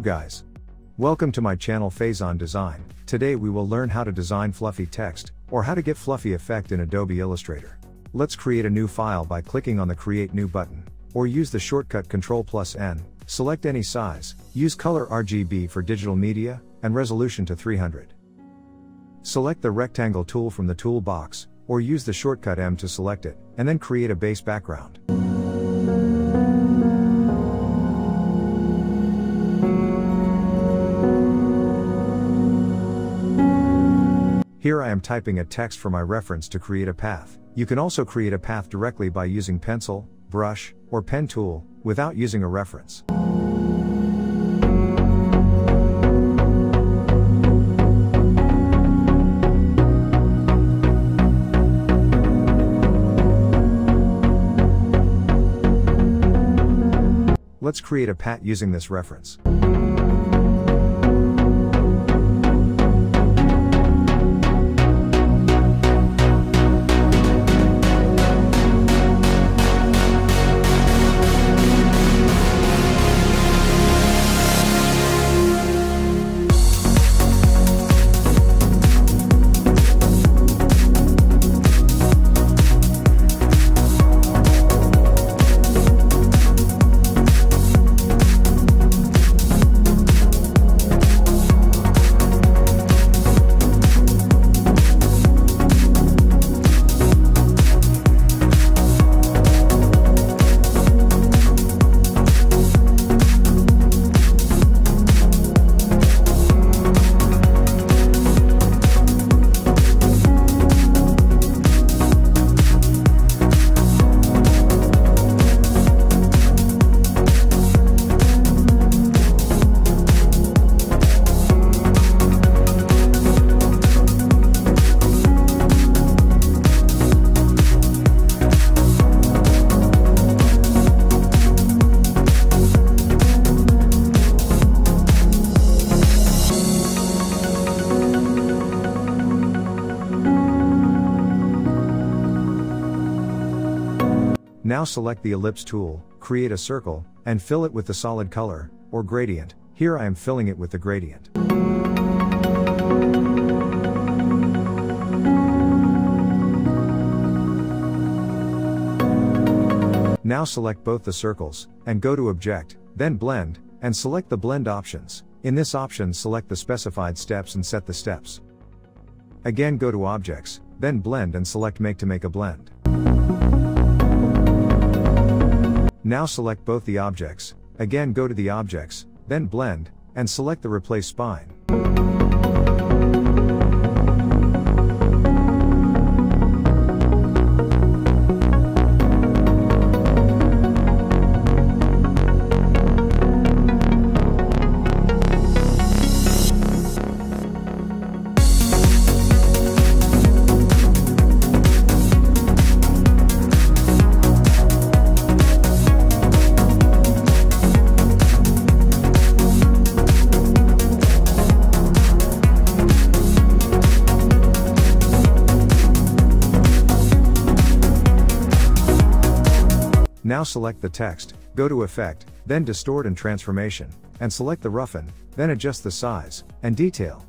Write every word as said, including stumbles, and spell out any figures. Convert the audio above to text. Hello guys. Welcome to my channel Faizan Design. Today we will learn how to design fluffy text, or how to get fluffy effect in Adobe Illustrator. Let's create a new file by clicking on the Create New button, or use the shortcut control plus N, select any size, use color R G B for digital media, and resolution to three hundred. Select the rectangle tool from the toolbox, or use the shortcut M to select it, and then create a base background. Here I am typing a text for my reference to create a path. You can also create a path directly by using pencil, brush, or pen tool, without using a reference. Let's create a path using this reference. Now select the ellipse tool, create a circle, and fill it with the solid color, or gradient. Here I am filling it with the gradient. Now select both the circles, and go to Object, then Blend, and select the blend options. In this option select the specified steps and set the steps. Again go to Objects, then Blend and select Make to make a blend. Now select both the objects, again go to the objects, then blend, and select the replace spine. Now select the text, go to Effect, then Distort and Transformation, and select the Roughen, then adjust the size and detail.